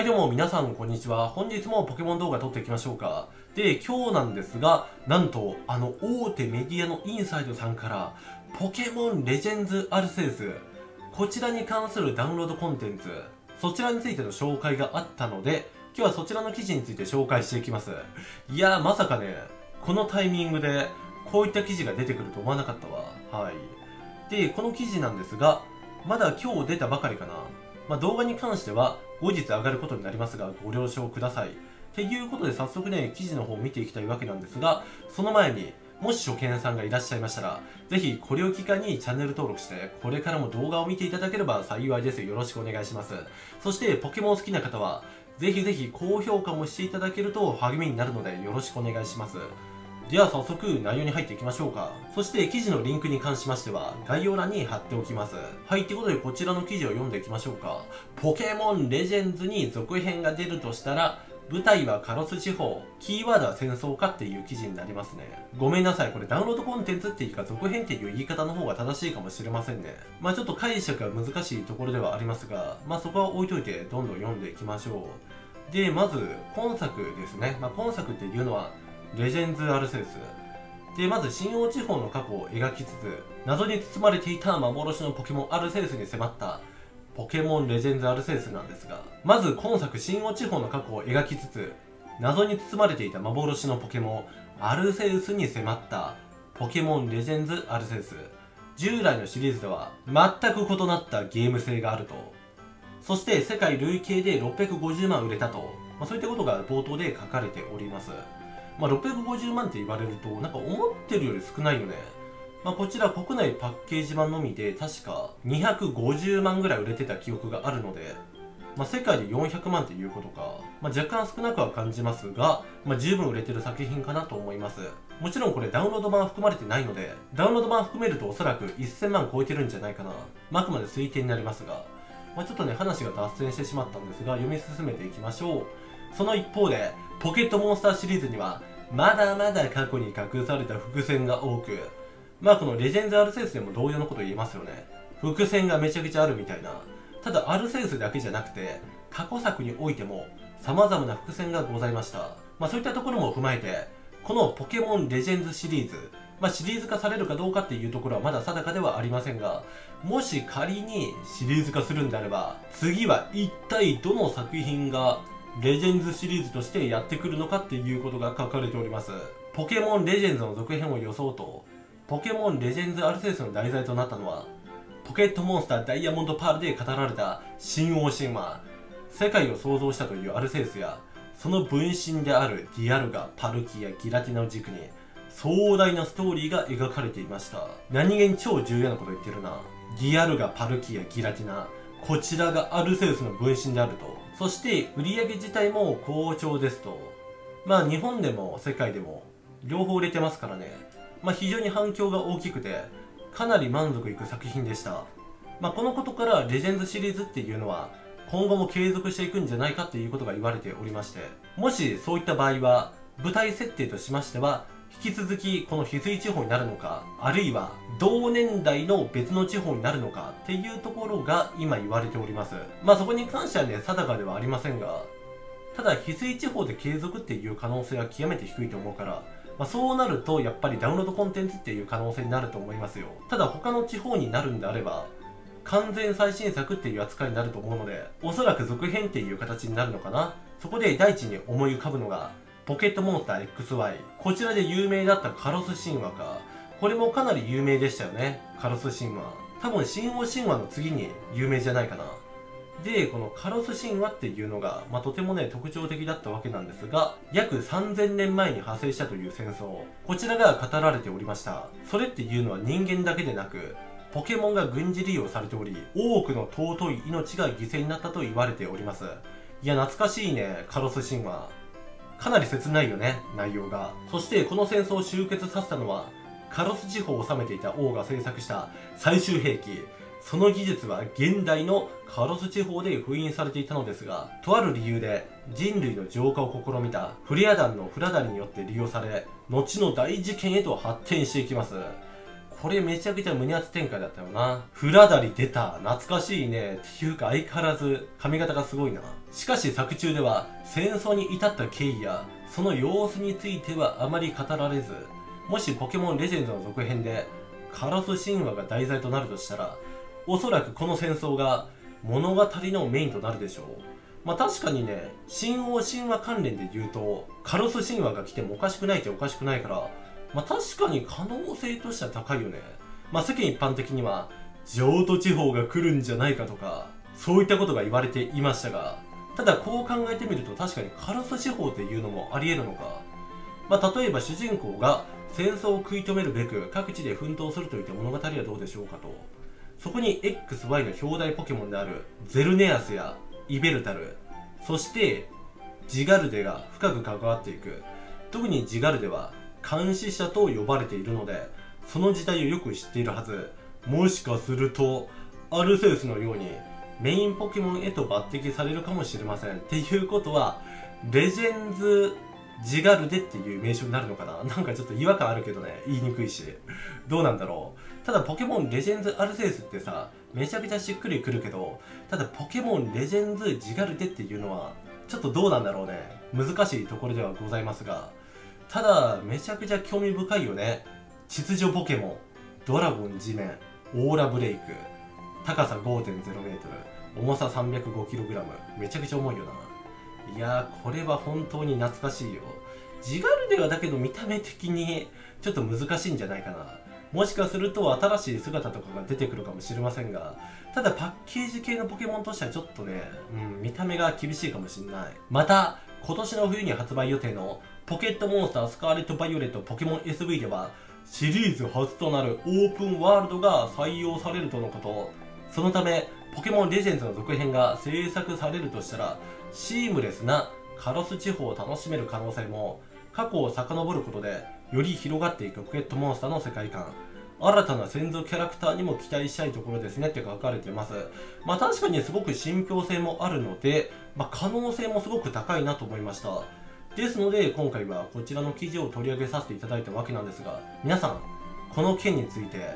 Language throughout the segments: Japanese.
はいどうも皆さんこんにちは。本日もポケモン動画撮っていきましょうか。で、今日なんですが、なんと大手メディアのインサイドさんからポケモンレジェンズアルセウス、こちらに関するダウンロードコンテンツ、そちらについての紹介があったので、今日はそちらの記事について紹介していきます。いやーまさかね、このタイミングでこういった記事が出てくると思わなかったわ。はい。で、この記事なんですが、まだ今日出たばかりかな。まあ、動画に関しては後日上がることになりますがご了承ください。ということで早速ね、記事の方を見ていきたいわけなんですが、その前にもし初見さんがいらっしゃいましたら、ぜひこれを機会にチャンネル登録して、これからも動画を見ていただければ幸いです。よろしくお願いします。そしてポケモン好きな方は、ぜひぜひ高評価もしていただけると励みになるのでよろしくお願いします。では早速内容に入っていきましょうか。そして記事のリンクに関しましては概要欄に貼っておきます。はい、ということでこちらの記事を読んでいきましょうか。ポケモンレジェンズに続編が出るとしたら、舞台はカロス地方、キーワードは戦争かっていう記事になりますね。ごめんなさい、これダウンロードコンテンツっていうか続編っていう言い方の方が正しいかもしれませんね。まあちょっと解釈は難しいところではありますが、まあそこは置いといてどんどん読んでいきましょう。で、まず今作ですね。まあ今作っていうのはレジェンズ・アルセウス。で、まず新欧地方の過去を描きつつ、謎に包まれていた幻のポケモンアルセウスに迫ったポケモンレジェンズアルセウスなんですが、まず今作新欧地方の過去を描きつつ、謎に包まれていた幻のポケモンアルセウスに迫ったポケモンレジェンズアルセウス。従来のシリーズでは全く異なったゲーム性があると。そして世界累計で650万売れたと。まあ、そういったことが冒頭で書かれております。まあ、650万って言われるとなんか思ってるより少ないよね。まあ、こちら国内パッケージ版のみで確か250万ぐらい売れてた記憶があるので、まあ、世界で400万っていうことか、まあ、若干少なくは感じますが、まあ、十分売れてる作品かなと思います。もちろんこれダウンロード版含まれてないので、ダウンロード版含めるとおそらく1000万超えてるんじゃないかな、まあ、あくまで推定になりますが、まあ、ちょっとね話が脱線してしまったんですが読み進めていきましょう。その一方でポケットモンスターシリーズにはまだまだ過去に隠された伏線が多く、まあこのレジェンズアルセウスでも同様のこと言えますよね。伏線がめちゃくちゃあるみたいな。ただアルセウスだけじゃなくて過去作においても様々な伏線がございました。まあそういったところも踏まえて、このポケモンレジェンズシリーズ、まあシリーズ化されるかどうかっていうところはまだ定かではありませんが、もし仮にシリーズ化するんであれば、次は一体どの作品がレジェンズシリーズとしてやってくるのかっていうことが書かれております。ポケモンレジェンズの続編を予想と、ポケモンレジェンズアルセウスの題材となったのは、ポケットモンスターダイヤモンドパールで語られた新王神話、世界を創造したというアルセウスや、その分身であるディアルガ、パルキア、ギラティナを軸に壮大なストーリーが描かれていました。何気に超重要なこと言ってるな。ディアルガ、パルキア、ギラティナ、こちらがアルセウスの分身であると。そして売り上げ自体も好調ですと。まあ日本でも世界でも両方売れてますからね。まあ、非常に反響が大きくて、かなり満足いく作品でした。まあ、このことからレジェンズシリーズっていうのは今後も継続していくんじゃないかっていうことが言われておりまして、もしそういった場合は、舞台設定としましては、引き続きこの翡翠地方になるのか、あるいは同年代の別の地方になるのかっていうところが今言われております。まあそこに関してはね、定かではありませんが、ただ翡翠地方で継続っていう可能性は極めて低いと思うから、まあ、そうなるとやっぱりダウンロードコンテンツっていう可能性になると思いますよ。ただ他の地方になるんであれば、完全最新作っていう扱いになると思うので、おそらく続編っていう形になるのかな。そこで第一に思い浮かぶのが、ポケットモンスター XY。こちらで有名だったカロス神話か。これもかなり有名でしたよね。カロス神話。多分、新王神話の次に有名じゃないかな。で、このカロス神話っていうのが、まあ、とてもね、特徴的だったわけなんですが、約3000年前に派生したという戦争。こちらが語られておりました。それっていうのは人間だけでなく、ポケモンが軍事利用されており、多くの尊い命が犠牲になったと言われております。いや、懐かしいね、カロス神話。かなり切ないよね、内容が。そしてこの戦争を終結させたのは、カロス地方を治めていた王が制作した最終兵器。その技術は現代のカロス地方で封印されていたのですが、とある理由で人類の浄化を試みたフレア団のフラダリによって利用され、後の大事件へと発展していきます。これめちゃくちゃ胸熱展開だったよな。フラダリ出た。懐かしいね。っていうか相変わらず髪型がすごいな。しかし作中では戦争に至った経緯やその様子についてはあまり語られず、もしポケモンレジェンドの続編でカラス神話が題材となるとしたら、おそらくこの戦争が物語のメインとなるでしょう。まあ確かにね、新王神話関連で言うとカロス神話が来てもおかしくないっちゃおかしくないから、まあ確かに可能性としては高いよね。まあ世間一般的には浄土地方が来るんじゃないかとか、そういったことが言われていましたが、ただこう考えてみると確かにカロス地方っていうのもありえるのか。まあ例えば主人公が戦争を食い止めるべく各地で奮闘するといった物語はどうでしょうかと。そこに XY の表題ポケモンであるゼルネアスやイベルタル、そしてジガルデが深く関わっていく。特にジガルデは監視者と呼ばれているので、その時代をよく知っているはず。もしかするとアルセウスのようにメインポケモンへと抜擢されるかもしれません。っていうことはレジェンズジガルデっていう名称になるのかな。なんかちょっと違和感あるけどね、言いにくいしどうなんだろう。ただポケモンレジェンズアルセウスってさ、めちゃくちゃしっくりくるけど、ただポケモンレジェンズジガルデっていうのはちょっとどうなんだろうね。難しいところではございますが、ただめちゃくちゃ興味深いよね。秩序ポケモン、ドラゴン地面、オーラブレイク、高さ 5.0m、重さ 305kg、 めちゃくちゃ重いよな。いやー、これは本当に懐かしいよ。ジガルデはだけど見た目的にちょっと難しいんじゃないかな。もしかすると新しい姿とかが出てくるかもしれませんが、ただパッケージ系のポケモンとしてはちょっとね、見た目が厳しいかもしれない。また今年の冬に発売予定のポケットモンスタースカーレット・バイオレットポケモン SV ではシリーズ初となるオープンワールドが採用されるとのこと。そのためポケモンレジェンズの続編が制作されるとしたら、シームレスなカロス地方を楽しめる可能性も、過去を遡ることでより広がっていくポケットモンスターの世界観、新たな先祖キャラクターにも期待したいところですねって書かれてます。まあ確かにすごく信憑性もあるので、可能性もすごく高いなと思いました。ですので今回はこちらの記事を取り上げさせていただいたわけなんですが、皆さんこの件について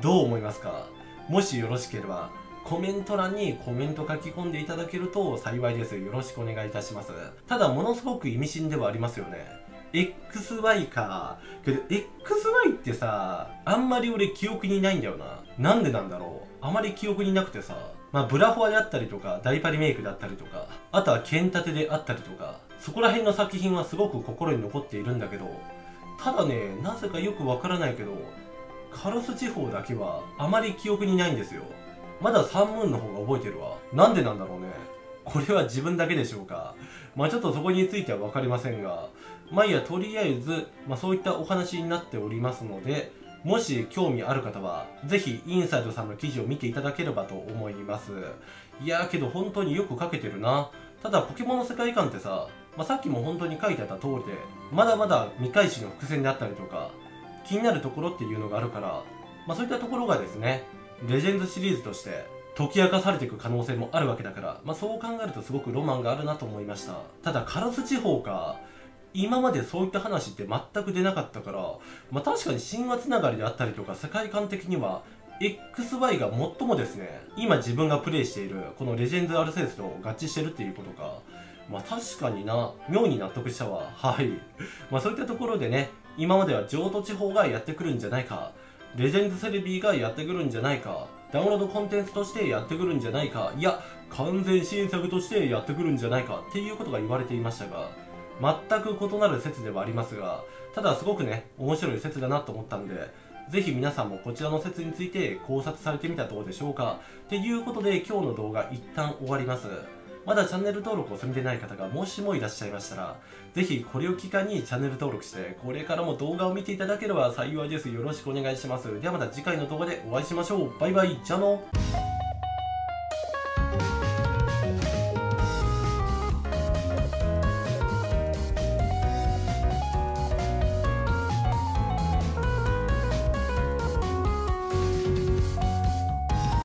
どう思いますか？もしよろしければコメント欄にコメント書き込んでいただけると幸いです。よろしくお願いいたします。ただものすごく意味深ではありますよね。 XY か。けど XY ってさ、あんまり俺記憶にないんだよな。なんでなんだろう、あまり記憶になくてさ、まあブラフォアであったりとか、ダイパリメイクであったりとか、あとは剣盾であったりとか、そこら辺の作品はすごく心に残っているんだけど、ただね、なぜかよくわからないけどカロス地方だけはあまり記憶にないんですよ。まだサンムーンの方が覚えてるわ。なんでなんだろうね。これは自分だけでしょうか。まあちょっとそこについては分かりませんが、まあいや、とりあえず、そういったお話になっておりますので、もし興味ある方はぜひインサイドさんの記事を見ていただければと思います。いやー、けど本当によく書けてるな。ただポケモンの世界観ってさ、さっきも本当に書いてあった通りで、まだまだ未開始の伏線であったりとか気になるところっていうのがあるから、そういったところがですね、レジェンズシリーズとして解き明かされていく可能性もあるわけだから、そう考えるとすごくロマンがあるなと思いました。ただカラス地方か、今までそういった話って全く出なかったから、確かに神話つながりであったりとか、世界観的には XY が最もですね、今自分がプレイしているこのレジェンズアルセウスと合致してるっていうことか。確かにな、妙に納得したわ。はい。そういったところでね、今までは浄土地方がやってくるんじゃないか、レジェンズセレビーがやってくるんじゃないか、ダウンロードコンテンツとしてやってくるんじゃないか、いや完全新作としてやってくるんじゃないかっていうことが言われていましたが、全く異なる説ではありますが、ただすごくね、面白い説だなと思ったんで、ぜひ皆さんもこちらの説について考察されてみたらどうでしょうか。っていうことで今日の動画一旦終わります。まだチャンネル登録を済んでない方がもしもいらっしゃいましたら、ぜひこれを機会にチャンネル登録して、これからも動画を見ていただければ幸いです。よろしくお願いします。ではまた次回の動画でお会いしましょう。バイバイ、じゃあの。